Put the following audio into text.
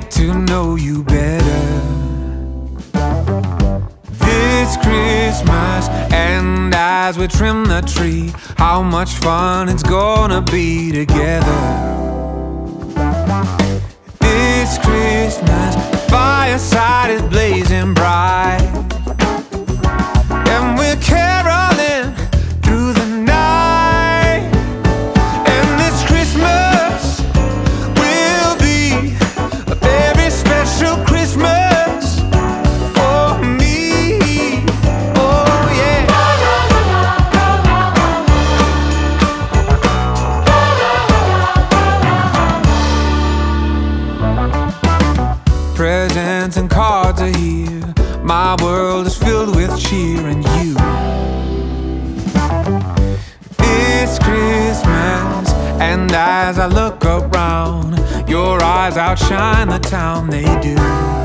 get to know you better this Christmas, and as we trim the tree, how much fun it's gonna be together this Christmas. Fireside is blazing bright, and we're caroling through the night. And this Christmas will be a very special Christmas for me. Oh yeah. Presents and cards are here. My world is filled with cheer and you. It's Christmas, and as I look around, your eyes outshine the town, they do.